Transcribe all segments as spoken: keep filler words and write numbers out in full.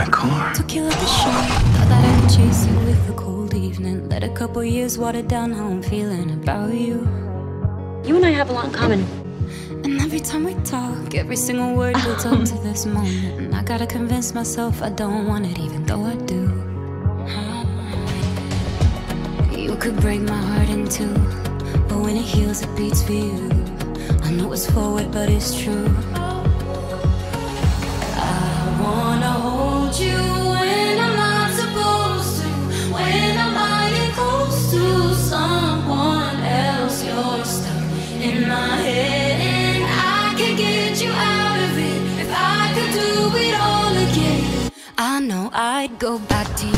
my car. Took you like a shot. Thought that I could chase you with a cold evening. Let a couple years water down how I'm feeling about you. You and I have a lot in common. And every time we talk, every single word builds up to this moment. And I gotta convince myself I don't want it, even though I do. You could break my heart in two, but when it heals, it beats for you. I know it's forward, but it's true. I wanna hold you when I'm not supposed to. When I'm lying close to someone else, you're stuck in my head, and I can get you out of it. If I could do it all again, I know I'd go back to you.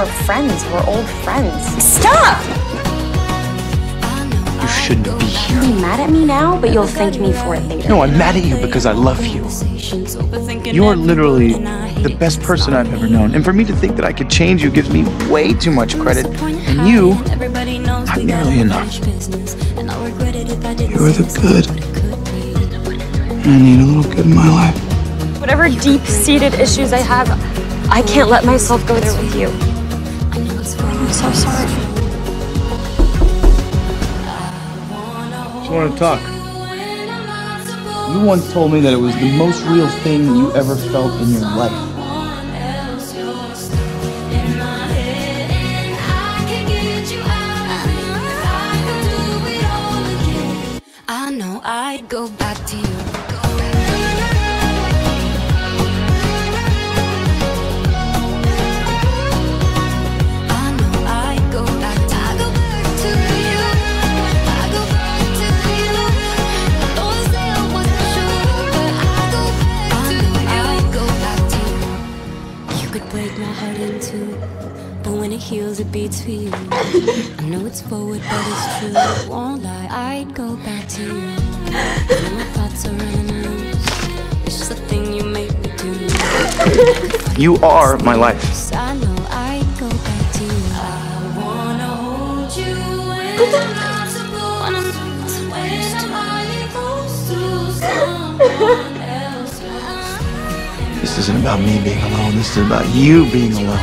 We're friends. We're old friends. Stop! You shouldn't be here. You're mad at me now, but you'll thank me for it later. No, I'm mad at you because I love you. You're literally the best person I've ever known. And for me to think that I could change you gives me way too much credit. And you, not nearly enough. You're the good. I need a little good in my life. Whatever deep-seated issues I have, I can't let myself go there with you. I'm so sorry. Just want to talk. You once told me that it was the most real thing you ever felt in your life. I know I'd go back to you. Break my heart in two, but when it heals, it beats for you. I know it's forward, but it's true. I won't lie, I'd go back to you. I know my thoughts are running loose. It's just a thing you make me do. You are my life. I know I'd go back to you. I wanna hold you when I'm not supposed to. When I'm lying close to someone else. This isn't about me being alone, this is about you being alone.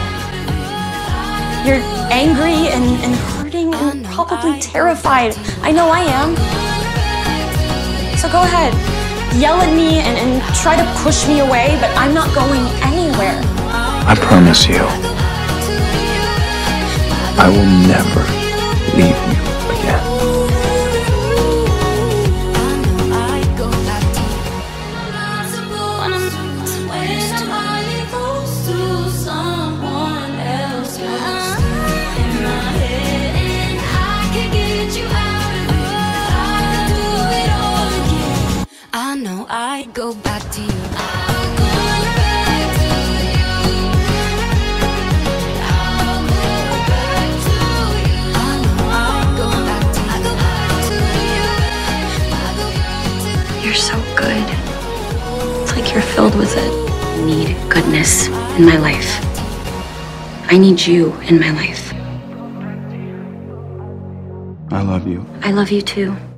You're angry and, and hurting and probably terrified. I know I am. So go ahead, yell at me and, and try to push me away, but I'm not going anywhere. I promise you, I will never leave you again. I'd go back to you. I'll go back to you. I'll go back to you. I'll go back to you. I'll go back to you. I'll go back to you. You're so good. It's like you're filled with it. I need goodness in my life. I need you in my life. I love you. I love you too.